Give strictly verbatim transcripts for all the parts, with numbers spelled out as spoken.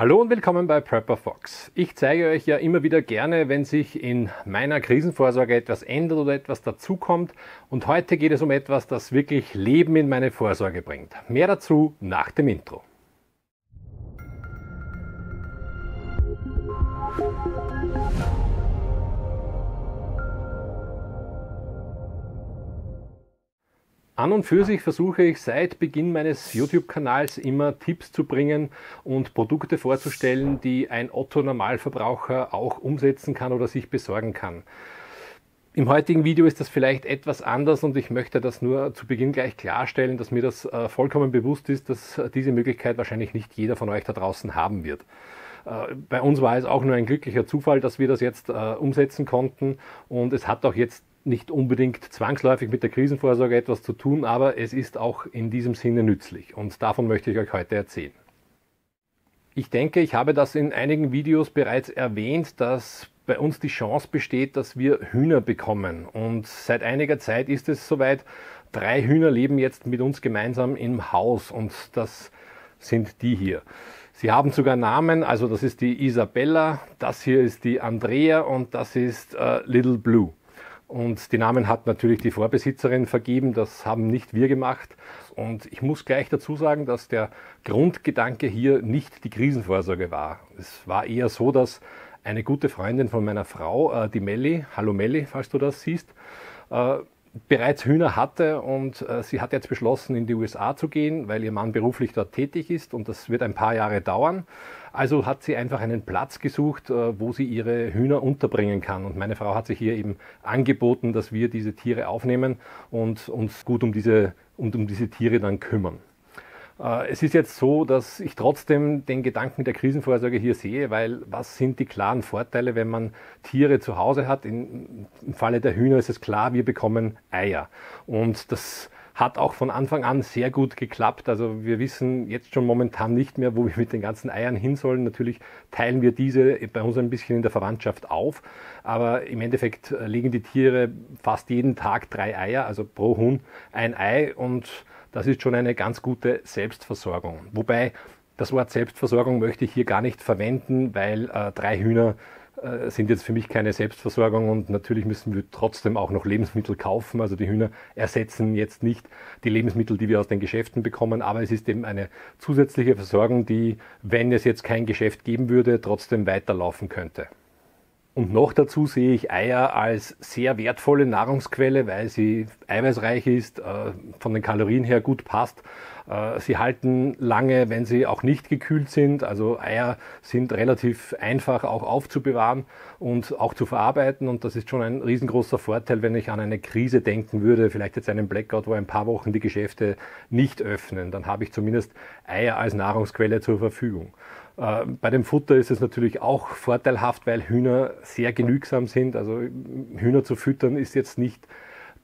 Hallo und willkommen bei Prepper Fox. Ich zeige euch ja immer wieder gerne, wenn sich in meiner Krisenvorsorge etwas ändert oder etwas dazukommt. Und heute geht es um etwas, das wirklich Leben in meine Vorsorge bringt. Mehr dazu nach dem Intro. An und für sich versuche ich seit Beginn meines YouTube-Kanals immer Tipps zu bringen und Produkte vorzustellen, die ein Otto-Normalverbraucher auch umsetzen kann oder sich besorgen kann. Im heutigen Video ist das vielleicht etwas anders und ich möchte das nur zu Beginn gleich klarstellen, dass mir das äh, vollkommen bewusst ist, dass diese Möglichkeit wahrscheinlich nicht jeder von euch da draußen haben wird. Bei uns war es auch nur ein glücklicher Zufall, dass wir das jetzt äh, umsetzen konnten, und es hat auch jetzt nicht unbedingt zwangsläufig mit der Krisenvorsorge etwas zu tun, aber es ist auch in diesem Sinne nützlich, und davon möchte ich euch heute erzählen. Ich denke, ich habe das in einigen Videos bereits erwähnt, dass bei uns die Chance besteht, dass wir Hühner bekommen, und seit einiger Zeit ist es soweit. Drei Hühner leben jetzt mit uns gemeinsam im Haus, und das sind die hier. Sie haben sogar Namen, also das ist die Isabella, das hier ist die Andrea und das ist äh, Little Blue. Und die Namen hat natürlich die Vorbesitzerin vergeben, das haben nicht wir gemacht. Und ich muss gleich dazu sagen, dass der Grundgedanke hier nicht die Krisenvorsorge war. Es war eher so, dass eine gute Freundin von meiner Frau, äh, die Melli, hallo Melli, falls du das siehst, äh, bereits Hühner hatte, und äh, sie hat jetzt beschlossen, in die U S A zu gehen, weil ihr Mann beruflich dort tätig ist, und das wird ein paar Jahre dauern. Also hat sie einfach einen Platz gesucht, äh, wo sie ihre Hühner unterbringen kann, und meine Frau hat sich hier eben angeboten, dass wir diese Tiere aufnehmen und uns gut um diese, und um diese Tiere dann kümmern. Es ist jetzt so, dass ich trotzdem den Gedanken der Krisenvorsorge hier sehe, weil was sind die klaren Vorteile, wenn man Tiere zu Hause hat? Im Falle der Hühner ist es klar, wir bekommen Eier. Und das hat auch von Anfang an sehr gut geklappt. Also wir wissen jetzt schon momentan nicht mehr, wo wir mit den ganzen Eiern hin sollen. Natürlich teilen wir diese bei uns ein bisschen in der Verwandtschaft auf, aber im Endeffekt legen die Tiere fast jeden Tag drei Eier, also pro Huhn ein Ei, und das ist schon eine ganz gute Selbstversorgung. Wobei, das Wort Selbstversorgung möchte ich hier gar nicht verwenden, weil äh, drei Hühner äh, sind jetzt für mich keine Selbstversorgung, und natürlich müssen wir trotzdem auch noch Lebensmittel kaufen. Also die Hühner ersetzen jetzt nicht die Lebensmittel, die wir aus den Geschäften bekommen, aber es ist eben eine zusätzliche Versorgung, die, wenn es jetzt kein Geschäft geben würde, trotzdem weiterlaufen könnte. Und noch dazu sehe ich Eier als sehr wertvolle Nahrungsquelle, weil sie eiweißreich ist, von den Kalorien her gut passt. Sie halten lange, wenn sie auch nicht gekühlt sind. Also Eier sind relativ einfach auch aufzubewahren und auch zu verarbeiten. Und das ist schon ein riesengroßer Vorteil, wenn ich an eine Krise denken würde. Vielleicht jetzt einen Blackout, wo ein paar Wochen die Geschäfte nicht öffnen. Dann habe ich zumindest Eier als Nahrungsquelle zur Verfügung. Bei dem Futter ist es natürlich auch vorteilhaft, weil Hühner sehr genügsam sind. Also Hühner zu füttern ist jetzt nicht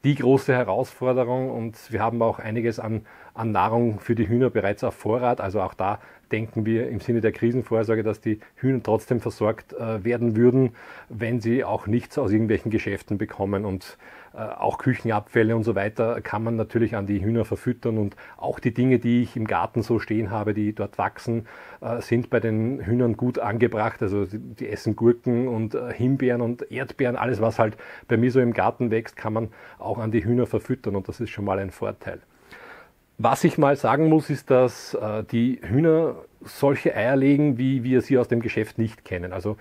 die große Herausforderung, und wir haben auch einiges an, an Nahrung für die Hühner bereits auf Vorrat. Also auch da denken wir im Sinne der Krisenvorsorge, dass die Hühner trotzdem versorgt äh, werden würden, wenn sie auch nichts aus irgendwelchen Geschäften bekommen. Und äh, auch Küchenabfälle und so weiter kann man natürlich an die Hühner verfüttern, und auch die Dinge, die ich im Garten so stehen habe, die dort wachsen, äh, sind bei den Hühnern gut angebracht. Also die, die essen Gurken und äh, Himbeeren und Erdbeeren, alles was halt bei mir so im Garten wächst, kann man auch an die Hühner verfüttern, und das ist schon mal ein Vorteil. Was ich mal sagen muss, ist, dass äh, die Hühner solche Eier legen, wie wir sie aus dem Geschäft nicht kennen. Also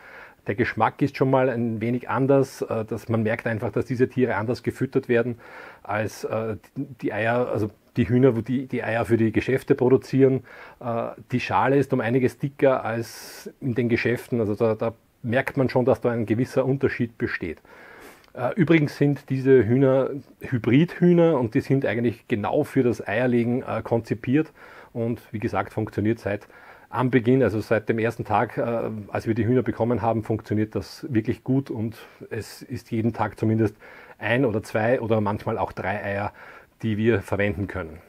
der Geschmack ist schon mal ein wenig anders, äh, dass man merkt einfach, dass diese Tiere anders gefüttert werden als äh, die Eier, also die Hühner, die die Eier für die Geschäfte produzieren. Äh, die Schale ist um einiges dicker als in den Geschäften. Also da, da merkt man schon, dass da ein gewisser Unterschied besteht. Übrigens sind diese Hühner Hybridhühner, und die sind eigentlich genau für das Eierlegen äh, konzipiert, und wie gesagt, funktioniert seit am Beginn, also seit dem ersten Tag, äh, als wir die Hühner bekommen haben, funktioniert das wirklich gut, und es ist jeden Tag zumindest ein oder zwei oder manchmal auch drei Eier, die wir verwenden können.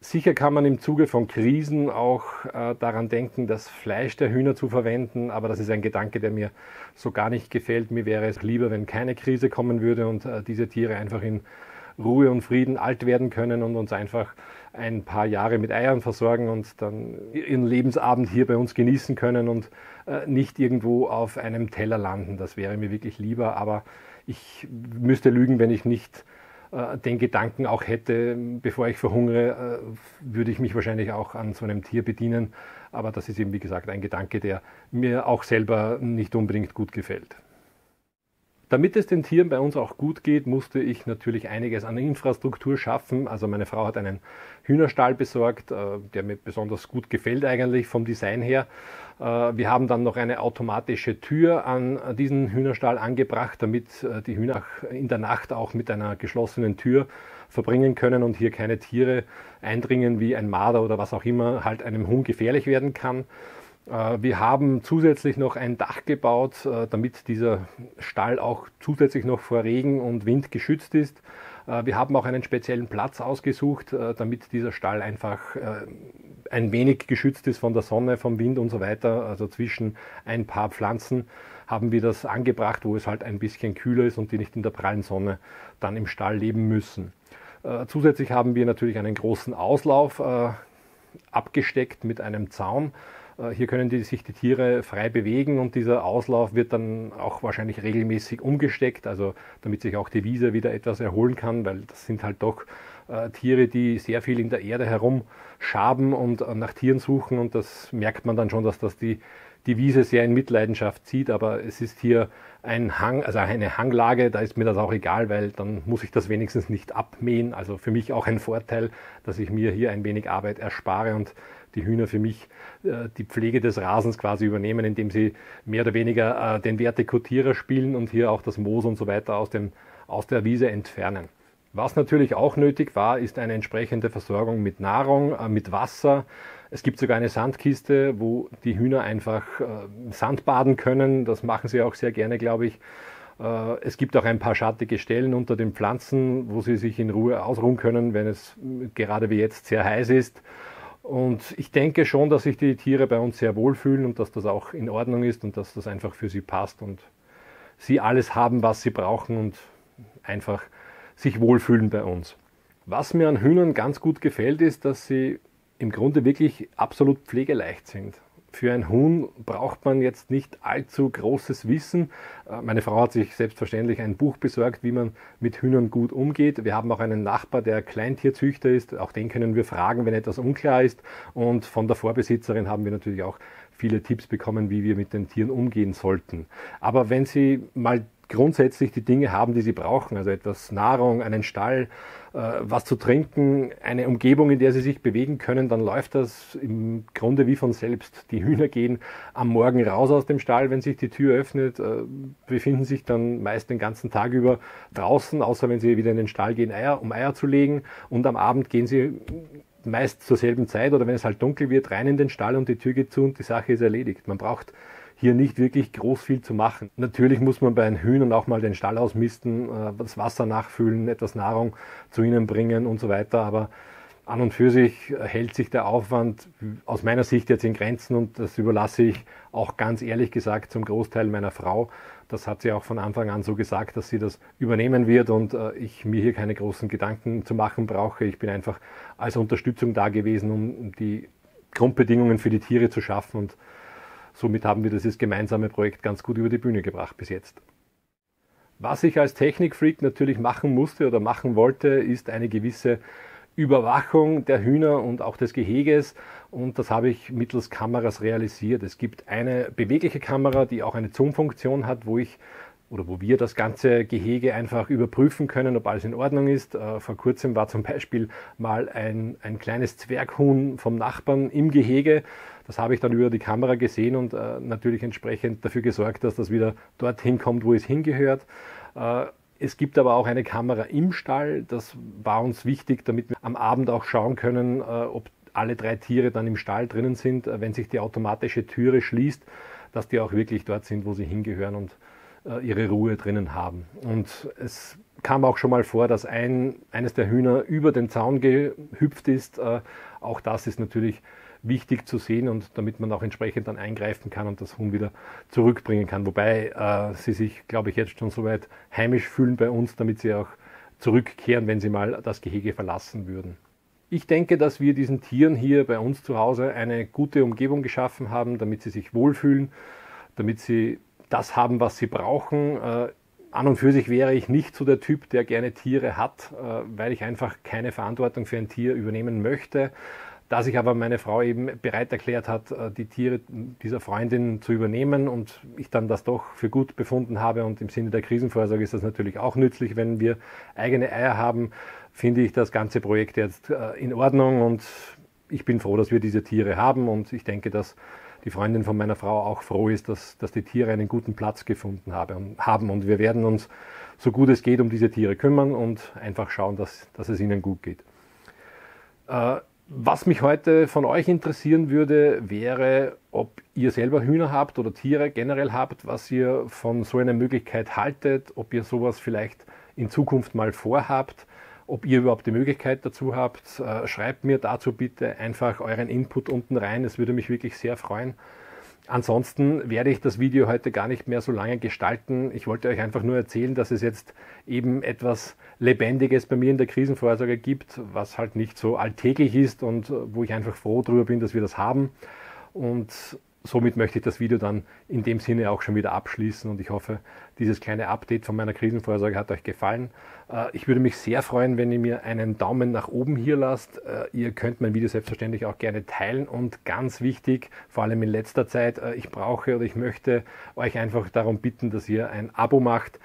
Sicher kann man im Zuge von Krisen auch äh, daran denken, das Fleisch der Hühner zu verwenden, aber das ist ein Gedanke, der mir so gar nicht gefällt. Mir wäre es lieber, wenn keine Krise kommen würde und äh, diese Tiere einfach in Ruhe und Frieden alt werden können und uns einfach ein paar Jahre mit Eiern versorgen und dann ihren Lebensabend hier bei uns genießen können und äh, nicht irgendwo auf einem Teller landen. Das wäre mir wirklich lieber, aber ich müsste lügen, wenn ich nicht äh, den Gedanken auch hätte, bevor ich verhungere, äh, würde ich mich wahrscheinlich auch an so einem Tier bedienen. Aber das ist eben, wie gesagt, ein Gedanke, der mir auch selber nicht unbedingt gut gefällt. Damit es den Tieren bei uns auch gut geht, musste ich natürlich einiges an Infrastruktur schaffen. Also meine Frau hat einen Hühnerstall besorgt, der mir besonders gut gefällt eigentlich vom Design her. Wir haben dann noch eine automatische Tür an diesen Hühnerstall angebracht, damit die Hühner in der Nacht auch mit einer geschlossenen Tür verbringen können und hier keine Tiere eindringen, wie ein Marder oder was auch immer halt einem Huhn gefährlich werden kann. Wir haben zusätzlich noch ein Dach gebaut, damit dieser Stall auch zusätzlich noch vor Regen und Wind geschützt ist. Wir haben auch einen speziellen Platz ausgesucht, damit dieser Stall einfach ein wenig geschützt ist von der Sonne, vom Wind und so weiter. Also zwischen ein paar Pflanzen haben wir das angebracht, wo es halt ein bisschen kühler ist und die nicht in der prallen Sonne dann im Stall leben müssen. Zusätzlich haben wir natürlich einen großen Auslauf abgesteckt mit einem Zaun. Hier können die, sich die Tiere frei bewegen und dieser Auslauf wird dann auch wahrscheinlich regelmäßig umgesteckt, also damit sich auch die Wiese wieder etwas erholen kann, weil das sind halt doch äh, Tiere, die sehr viel in der Erde herumschaben und äh, nach Tieren suchen, und das merkt man dann schon, dass das die, die Wiese sehr in Mitleidenschaft zieht, aber es ist hier ein Hang, also eine Hanglage, da ist mir das auch egal, weil dann muss ich das wenigstens nicht abmähen, also für mich auch ein Vorteil, dass ich mir hier ein wenig Arbeit erspare und die Hühner für mich äh, die Pflege des Rasens quasi übernehmen, indem sie mehr oder weniger äh, den Vertikutierer spielen und hier auch das Moos und so weiter aus, dem, aus der Wiese entfernen. Was natürlich auch nötig war, ist eine entsprechende Versorgung mit Nahrung, äh, mit Wasser. Es gibt sogar eine Sandkiste, wo die Hühner einfach äh, Sand baden können. Das machen sie auch sehr gerne, glaube ich. Es gibt auch ein paar schattige Stellen unter den Pflanzen, wo sie sich in Ruhe ausruhen können, wenn es gerade wie jetzt sehr heiß ist. Und ich denke schon, dass sich die Tiere bei uns sehr wohlfühlen und dass das auch in Ordnung ist und dass das einfach für sie passt und sie alles haben, was sie brauchen und einfach sich wohlfühlen bei uns. Was mir an Hühnern ganz gut gefällt, ist, dass sie im Grunde wirklich absolut pflegeleicht sind. Für ein Huhn braucht man jetzt nicht allzu großes Wissen. Meine Frau hat sich selbstverständlich ein Buch besorgt, wie man mit Hühnern gut umgeht. Wir haben auch einen Nachbar, der Kleintierzüchter ist. Auch den können wir fragen, wenn etwas unklar ist. Und von der Vorbesitzerin haben wir natürlich auch viele Tipps bekommen, wie wir mit den Tieren umgehen sollten. Aber wenn Sie mal grundsätzlich die Dinge haben, die sie brauchen, also etwas Nahrung, einen Stall, äh, was zu trinken, eine Umgebung, in der sie sich bewegen können, dann läuft das im Grunde wie von selbst. Die Hühner gehen am Morgen raus aus dem Stall, wenn sich die Tür öffnet, äh, befinden sich dann meist den ganzen Tag über draußen, außer wenn sie wieder in den Stall gehen, Eier, um Eier zu legen, und am Abend gehen sie meist zur selben Zeit oder wenn es halt dunkel wird, rein in den Stall und die Tür geht zu und die Sache ist erledigt. Man braucht hier nicht wirklich groß viel zu machen. Natürlich muss man bei den Hühnern auch mal den Stall ausmisten, das Wasser nachfüllen, etwas Nahrung zu ihnen bringen und so weiter, aber an und für sich hält sich der Aufwand aus meiner Sicht jetzt in Grenzen und das überlasse ich auch ganz ehrlich gesagt zum Großteil meiner Frau. Das hat sie auch von Anfang an so gesagt, dass sie das übernehmen wird und ich mir hier keine großen Gedanken zu machen brauche. Ich bin einfach als Unterstützung da gewesen, um die Grundbedingungen für die Tiere zu schaffen, und somit haben wir dieses gemeinsame Projekt ganz gut über die Bühne gebracht bis jetzt. Was ich als Technikfreak natürlich machen musste oder machen wollte, ist eine gewisse Überwachung der Hühner und auch des Geheges, und das habe ich mittels Kameras realisiert. Es gibt eine bewegliche Kamera, die auch eine Zoom-Funktion hat, wo ich oder wo wir das ganze Gehege einfach überprüfen können, ob alles in Ordnung ist. Äh, vor kurzem war zum Beispiel mal ein, ein kleines Zwerghuhn vom Nachbarn im Gehege. Das habe ich dann über die Kamera gesehen und äh, natürlich entsprechend dafür gesorgt, dass das wieder dorthin kommt, wo es hingehört. Äh, es gibt aber auch eine Kamera im Stall. Das war uns wichtig, damit wir am Abend auch schauen können, äh, ob alle drei Tiere dann im Stall drinnen sind, äh, wenn sich die automatische Türe schließt, dass die auch wirklich dort sind, wo sie hingehören und ihre Ruhe drinnen haben. Und es kam auch schon mal vor, dass ein, eines der Hühner über den Zaun gehüpft ist. Äh, auch das ist natürlich wichtig zu sehen und damit man auch entsprechend dann eingreifen kann und das Huhn wieder zurückbringen kann. Wobei äh, sie sich, glaube ich, jetzt schon soweit heimisch fühlen bei uns, damit sie auch zurückkehren, wenn sie mal das Gehege verlassen würden. Ich denke, dass wir diesen Tieren hier bei uns zu Hause eine gute Umgebung geschaffen haben, damit sie sich wohlfühlen, damit sie das haben, was sie brauchen. Äh, an und für sich wäre ich nicht so der Typ, der gerne Tiere hat, äh, weil ich einfach keine Verantwortung für ein Tier übernehmen möchte. Da sich aber meine Frau eben bereit erklärt hat, die Tiere dieser Freundin zu übernehmen und ich dann das doch für gut befunden habe, und im Sinne der Krisenvorsorge ist das natürlich auch nützlich, wenn wir eigene Eier haben, finde ich das ganze Projekt jetzt in Ordnung, und ich bin froh, dass wir diese Tiere haben, und ich denke, dass die Freundin von meiner Frau auch froh ist, dass, dass die Tiere einen guten Platz gefunden haben, und wir werden uns so gut es geht um diese Tiere kümmern und einfach schauen, dass, dass es ihnen gut geht. Was mich heute von euch interessieren würde, wäre, ob ihr selber Hühner habt oder Tiere generell habt, was ihr von so einer Möglichkeit haltet, ob ihr sowas vielleicht in Zukunft mal vorhabt, ob ihr überhaupt die Möglichkeit dazu habt. Schreibt mir dazu bitte einfach euren Input unten rein, es würde mich wirklich sehr freuen. Ansonsten werde ich das Video heute gar nicht mehr so lange gestalten. Ich wollte euch einfach nur erzählen, dass es jetzt eben etwas Lebendiges bei mir in der Krisenvorsorge gibt, was halt nicht so alltäglich ist und wo ich einfach froh darüber bin, dass wir das haben. Und somit möchte ich das Video dann in dem Sinne auch schon wieder abschließen, und ich hoffe, dieses kleine Update von meiner Krisenvorsorge hat euch gefallen. Ich würde mich sehr freuen, wenn ihr mir einen Daumen nach oben hier lasst. Ihr könnt mein Video selbstverständlich auch gerne teilen, und ganz wichtig, vor allem in letzter Zeit, ich brauche oder ich möchte euch einfach darum bitten, dass ihr ein Abo macht.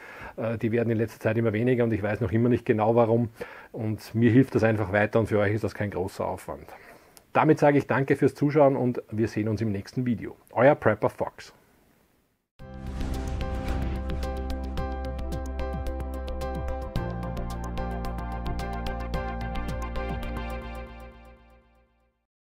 Die werden in letzter Zeit immer weniger und ich weiß noch immer nicht genau warum, und mir hilft das einfach weiter und für euch ist das kein großer Aufwand. Damit sage ich danke fürs Zuschauen und wir sehen uns im nächsten Video. Euer Prepper Fox.